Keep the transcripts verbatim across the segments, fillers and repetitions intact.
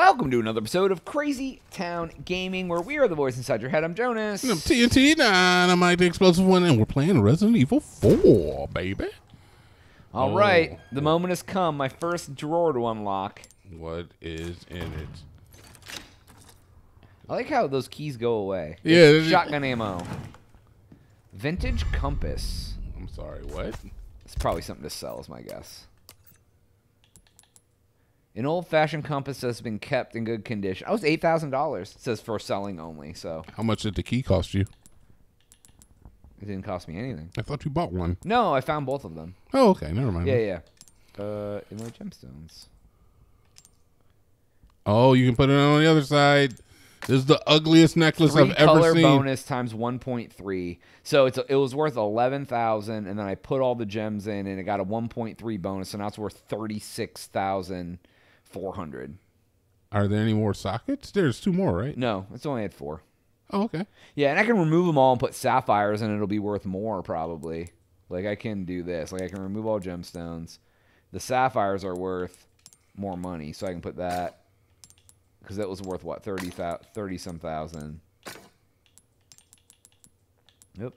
Welcome to another episode of Crazy Town Gaming, where we are the voice inside your head. I'm Jonas. And I'm T N T Dinomight, the explosive one, and we're playing Resident Evil four, baby. All oh. right, the moment has come. My first drawer to unlock. What is in it? I like how those keys go away. Yeah. Shotgun ammo. Vintage compass. I'm sorry, what? It's probably something to sell is my guess. An old-fashioned compass that's been kept in good condition. Oh, it's eight thousand dollars. It says for selling only, so. How much did the key cost you? It didn't cost me anything. I thought you bought one. No, I found both of them. Oh, okay. Never mind. Yeah, yeah. Uh, in my gemstones. Oh, you can put it on the other side. This is the ugliest necklace Three I've ever seen. Color bonus times one point three. So it's a, it was worth eleven thousand, and then I put all the gems in, and it got a one point three bonus, so now it's worth thirty-six thousand. Four hundred. Are there any more sockets? There's two more, right? No, it's only had four. Oh, okay. Yeah, and I can remove them all and put sapphires, and it'll be worth more probably. Like I can do this. Like I can remove all gemstones. The sapphires are worth more money, so I can put that because that was worth what thirty thousand, thirty some thousand. Yep.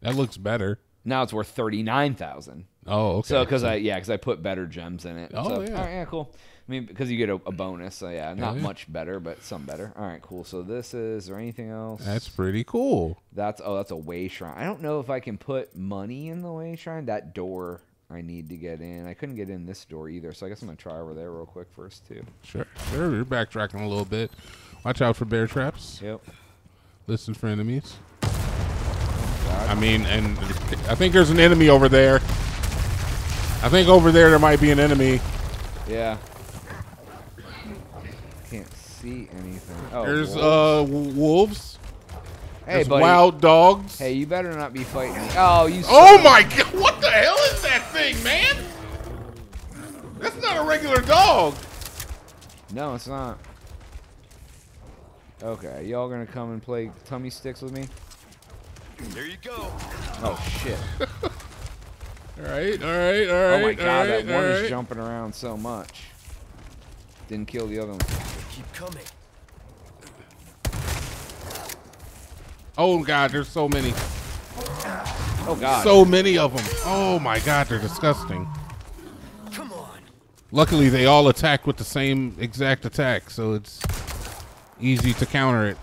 That looks better. Now it's worth thirty-nine thousand. Oh, okay. So because I yeah because I put better gems in it. Oh so, yeah. All right, yeah, cool. I mean, because you get a, a bonus, so yeah, not yeah. much better, but some better. All right, cool. So this is, or anything else? That's pretty cool. That's oh, that's a Way Shrine. I don't know if I can put money in the Way Shrine. That door I need to get in. I couldn't get in this door either, so I guess I'm gonna try over there real quick first too. Sure, sure. You're backtracking a little bit. Watch out for bear traps. Yep. Listen for enemies. Oh, I mean, and I think there's an enemy over there. I think over there there might be an enemy. Yeah. See anything. Oh, there's wolves. uh wolves. Hey, there's buddy. Wild dogs. Hey, you better not be fighting. Oh, you. Oh my God! What the hell is that thing, man? That's not a regular dog. No, it's not. Okay, y'all gonna come and play tummy sticks with me? There you go. Oh shit. all right, all right, all right. Oh my God! Right, that one right. is jumping around so much. Didn't kill the other one. Keep coming. Oh God, there's so many. Oh God, so many of them. Oh my God, they're disgusting. Come on. Luckily, they all attack with the same exact attack, so it's easy to counter it.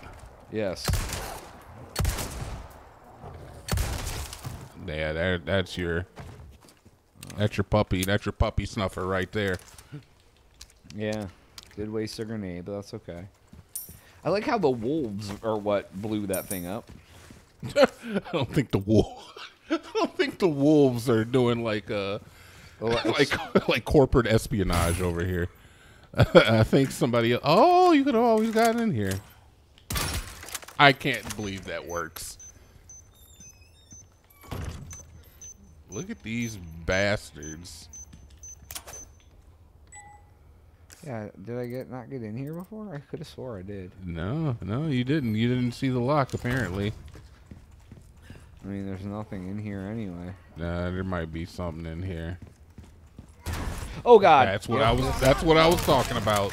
Yes. Yeah, that, that's your that's your puppy. That's your puppy snuffer right there. Yeah. Did waste a grenade, but that's okay. I like how the wolves are what blew that thing up. I don't think the wolf. I don't think the wolves are doing like uh, like like corporate espionage over here. I think somebody. Oh, you could have always gotten in here. I can't believe that works. Look at these bastards. Yeah, did I get not get in here before? I could have swore I did. No, no, you didn't. You didn't see the lock, apparently. I mean, there's nothing in here anyway. Nah, there might be something in here. Oh God! That's what yeah. I was. That's what I was talking about.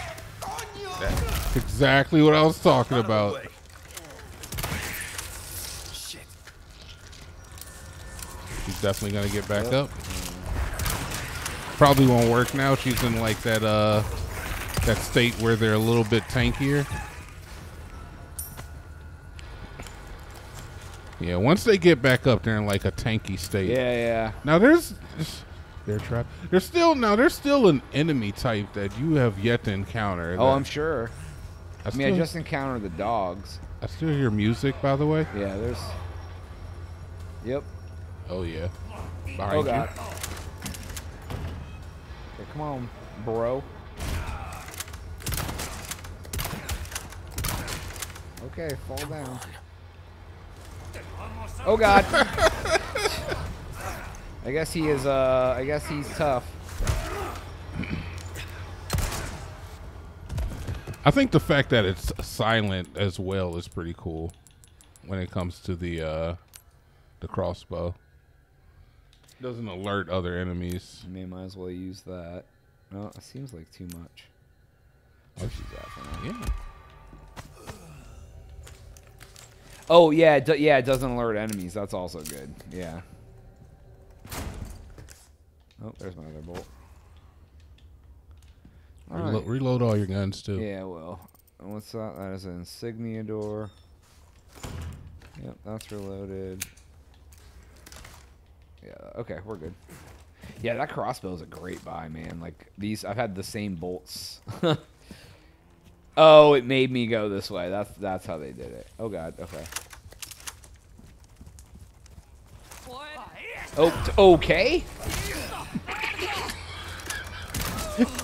That's exactly what I was talking about. Shit! She's definitely gonna get back yep. up. Probably won't work now. She's in like that uh. that state where they're a little bit tankier. Yeah, once they get back up, they're in like a tanky state. Yeah, yeah. Now there's, they're trapped. There's still now there's still an enemy type that you have yet to encounter. Oh, I'm sure. I, I mean, still, I just encountered the dogs. I still hear music, by the way. Yeah, there's. Yep. Oh yeah. Behind oh God. You. Okay, come on, bro. Okay, fall down. Oh God! I guess he is. Uh, I guess he's tough. I think the fact that it's silent as well is pretty cool when it comes to the uh, the crossbow. It doesn't alert other enemies. I mean, might as well use that. No, it seems like too much. Oh, she's laughing. Yeah. Oh, yeah, it do, yeah, it doesn't alert enemies. That's also good. Yeah. Oh, there's my other bolt. All Relo right. Reload all your guns, too. Yeah, well. And what's that? That is an insignia door. Yep, that's reloaded. Yeah, okay, we're good. Yeah, that crossbow is a great buy, man. Like, these, I've had the same bolts. Oh, it made me go this way. That's that's how they did it. Oh, God, okay. Oh, okay?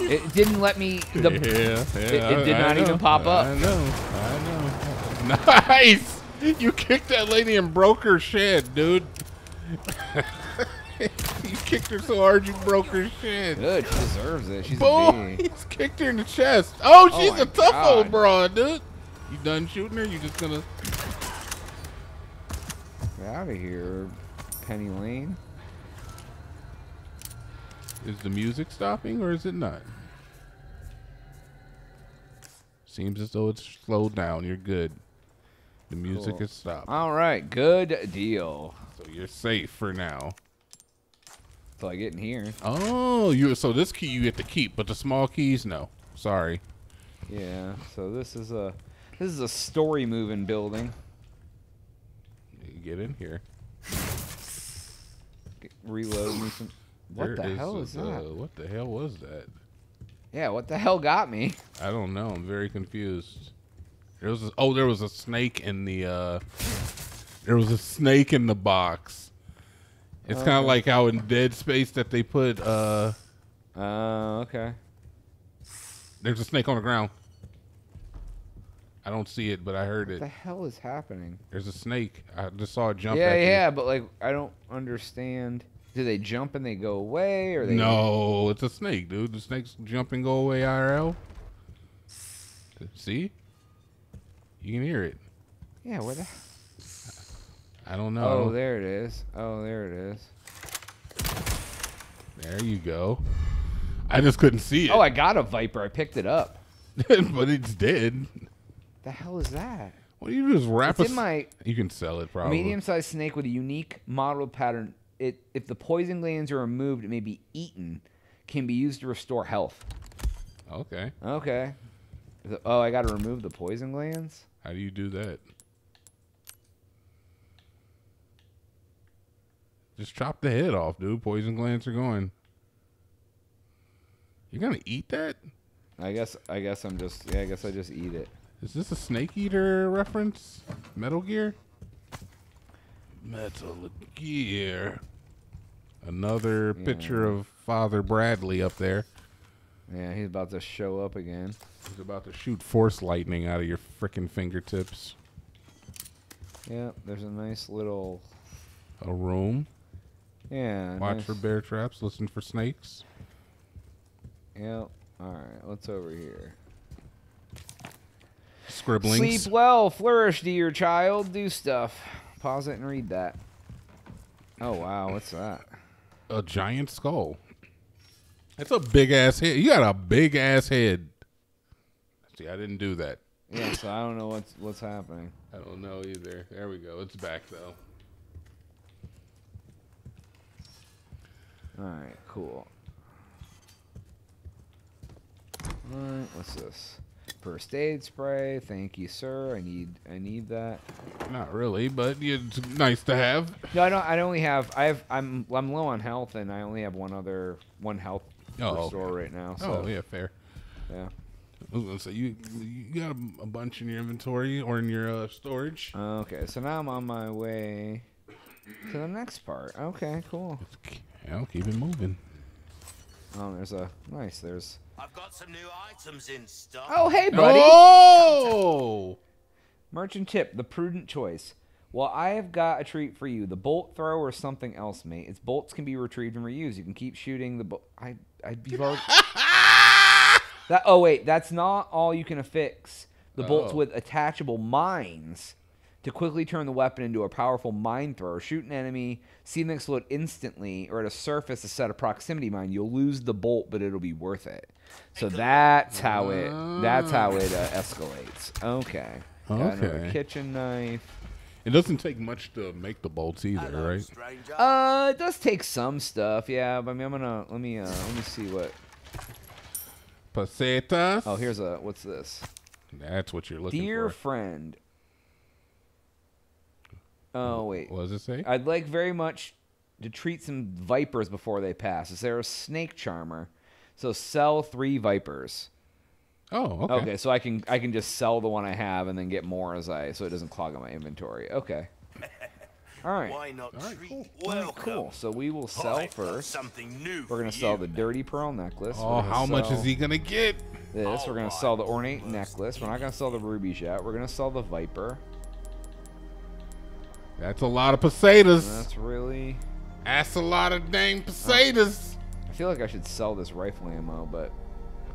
It didn't let me... The, yeah, yeah, it, it did I, not I even pop up. I know, I know. Nice! You kicked that lady and broke her shed, dude. You kicked her so hard you broke her shin. Good, she deserves it. She's Boy, a he's kicked her in the chest. Oh, she's oh a tough God. old broad, dude. You done shooting her? You just gonna get out of here, Penny Lane? Is the music stopping or is it not? Seems as though it's slowed down. You're good. The music cool. is stopped. All right, good deal. So you're safe for now. Till I get in here. Oh, you so this key you get to keep, but the small keys no. Sorry. Yeah. So this is a this is a story moving building. You get in here. Get, reload. Me some, what there the is hell is a, that? Uh, what the hell was that? Yeah. What the hell got me? I don't know. I'm very confused. There was a, oh, there was a snake in the uh, there was a snake in the box. It's kind of uh, like how in Dead Space that they put. Uh, uh, okay. There's a snake on the ground. I don't see it, but I heard what it. What the hell is happening? There's a snake. I just saw it jump. Yeah, at yeah, you. But like I don't understand. Do they jump and they go away, or they? No, it's a snake, dude. The snakes jump and go away I R L. See, you can hear it. Yeah, where the. I don't know. Oh, there it is. Oh, there it is. There you go. I just couldn't see it. Oh, I got a viper. I picked it up. But it's dead. The hell is that? What do you just wrap it's a in my You can sell it probably. Medium-sized snake with a unique mottled pattern. It if the poison glands are removed, it may be eaten. Can be used to restore health. Okay. Okay. Oh, I got to remove the poison glands? How do you do that? Just chop the head off, dude. Poison glands are going. You're gonna eat that? I guess. I guess I'm just. Yeah. I guess I just eat it. Is this a snake eater reference? Metal Gear. Metal Gear. Another yeah. picture of Father Bradley up there. Yeah, he's about to show up again. He's about to shoot force lightning out of your frickin' fingertips. Yeah. There's a nice little. A room. Yeah. Watch nice. for bear traps. Listen for snakes. Yep. All right. What's over here? Scribblings. Sleep well. Flourish, dear child. Do stuff. Pause it and read that. Oh, wow. What's that? A giant skull. That's a big-ass head. You got a big-ass head. See, I didn't do that. Yeah, so I don't know what's, what's happening. I don't know either. There we go. It's back, though. All right, cool. All right, what's this? First aid spray. Thank you, sir. I need, I need that. Not really, but it's nice to have. No, I don't. I only have. I have. I'm. I'm low on health, and I only have one other one health oh, restore okay. right now. So. Oh yeah, fair. Yeah. I was gonna say you. You got a, a bunch in your inventory or in your uh, storage. Okay, so now I'm on my way to the next part. Okay, cool. I'll keep it moving. Oh, there's a nice. There's. I've got some new items in stock. Oh, hey, buddy. Oh! Merchant tip: the prudent choice. Well, I have got a treat for you: the bolt thrower or something else, mate. Its bolts can be retrieved and reused. You can keep shooting the. Bo I I'd be. that. Oh wait, that's not all you can affix. The oh. bolts with attachable mines to quickly turn the weapon into a powerful mine thrower. Shoot an enemy, see them explode instantly, or at a surface to set a proximity mine. You'll lose the bolt, but it'll be worth it. So that's how it that's how it uh, escalates. Okay. Got okay. Another kitchen knife. It doesn't take much to make the bolts either, Hello, right? Stranger. Uh, it does take some stuff, yeah. But I mean, I'm gonna let me uh, let me see what. Pesetas. Oh, here's a what's this? That's what you're looking Dear for. Dear friend. Oh, wait. What does it say? I'd like very much to treat some vipers before they pass. Is there a snake charmer? So sell three vipers. Oh, okay. Okay, so I can I can just sell the one I have and then get more as I so it doesn't clog up my inventory. Okay. All right. Why not All right, treat cool. Well, cool. So we will sell I've first. Something new we're going to sell you, the man. Dirty pearl necklace. Oh, how much is he going to get? This. All we're going to sell the ornate right. necklace. We're not going to sell the rubies yet. We're going to sell the viper. That's a lot of pesetas. That's really... That's a lot of dang pesetas. I feel like I should sell this rifle ammo, but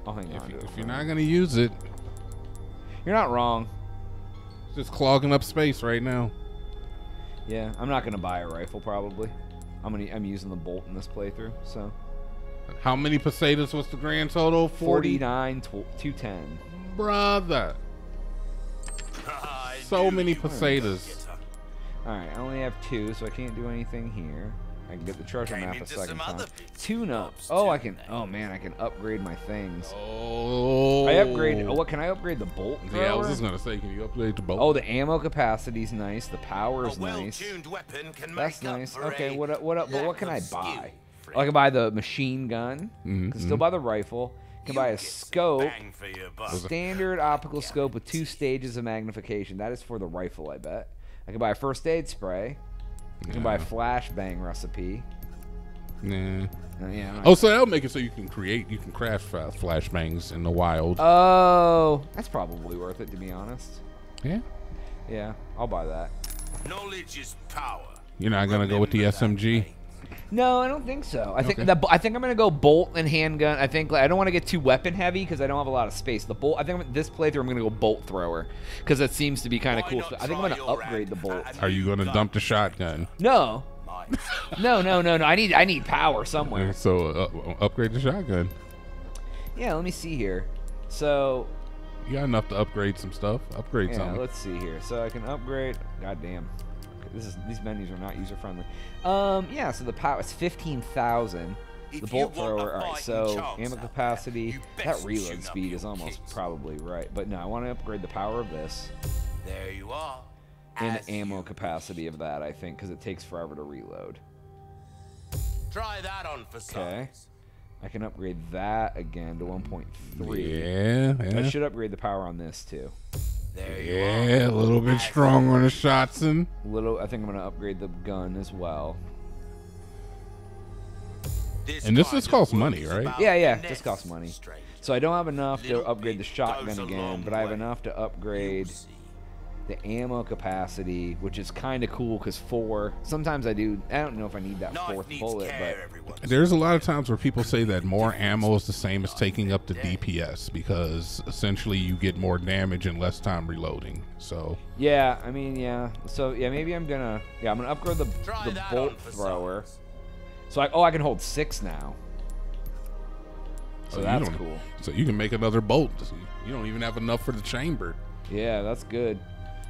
I'll hang if on you, to it. If you're not going to use it... You're not wrong. It's just clogging up space right now. Yeah, I'm not going to buy a rifle, probably. I'm gonna, I'm using the bolt in this playthrough, so... How many pesetas was the grand total? forty? forty-nine, two ten. Brother. So many pesetas. Alright, I only have two, so I can't do anything here. I can get the treasure Came map a second time. Tune up. Oh, I can. Oh, man, I can upgrade my things. Oh. I upgrade. Oh, what? Can I upgrade the bolt? Thrower? Yeah, I was just going to say, can you upgrade the bolt? Oh, the ammo capacity's nice. The power's a well nice. Weapon can That's make nice. Okay, what, what up? But what can I buy? Skew, oh, I can buy the machine gun. Mm -hmm. Can still buy the rifle. Can you buy a scope. Standard optical scope with two stages of magnification. That is for the rifle, I bet. I can buy a first aid spray. You yeah. can buy a flashbang recipe. Nah. Uh, yeah. Oh, so that'll make it so you can create, you can craft uh, flashbangs in the wild. Oh, that's probably worth it, to be honest. Yeah. Yeah, I'll buy that. Knowledge is power. You're not gonna Remember go with the S M G. No, I don't think so. I okay. think that I think I'm gonna go bolt and handgun. I think like, I don't want to get too weapon heavy because I don't have a lot of space. The bolt. I think I'm, this playthrough I'm gonna go bolt thrower because that seems to be kind of cool. So I think I'm gonna upgrade the bolt. Are you gonna dump the shotgun? No. No, no, no, no. I need I need power somewhere. So uh, upgrade the shotgun. Yeah. Let me see here. So. You got enough to upgrade some stuff. Upgrade yeah, something. Let's see here. So I can upgrade. Goddamn. This is these menus are not user friendly. Um, yeah. So the power is fifteen thousand. The bolt thrower. All right. So ammo capacity. That reload speed is almost probably right, but no, I want to upgrade the power of this. There you are. And the ammo capacity of that, I think, because it takes forever to reload. Try that on for size. Okay. I can upgrade that again to one point three. Yeah, yeah. I should upgrade the power on this too. There you yeah, are. a little bit stronger on the shots and little. I think I'm gonna upgrade the gun as well. This and this just costs money, right? Yeah, yeah, this costs money. Straight. So I don't have enough little to upgrade the shotgun again, but I have enough to upgrade the ammo capacity, which is kind of cool because four. Sometimes I do. I don't know if I need that fourth bullet, but there's a lot of times where people say that more ammo is the same as taking up the D P S because essentially you get more damage and less time reloading. So yeah, I mean yeah. So yeah, maybe I'm gonna yeah I'm gonna upgrade the, the bolt thrower. So I oh I can hold six now. So oh, that's cool. So you can make another bolt. You don't even have enough for the chamber. Yeah, that's good.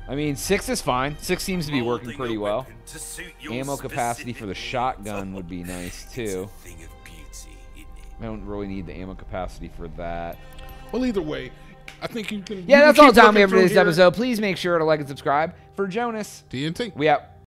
I mean, six is fine. Six seems to be working pretty well. Ammo capacity for the shotgun would be nice, too. I don't really need the ammo capacity for that. Well, either way, I think you can... Yeah, that's all time we have for this episode. Please make sure to like and subscribe. For Jonas, T N T. We out.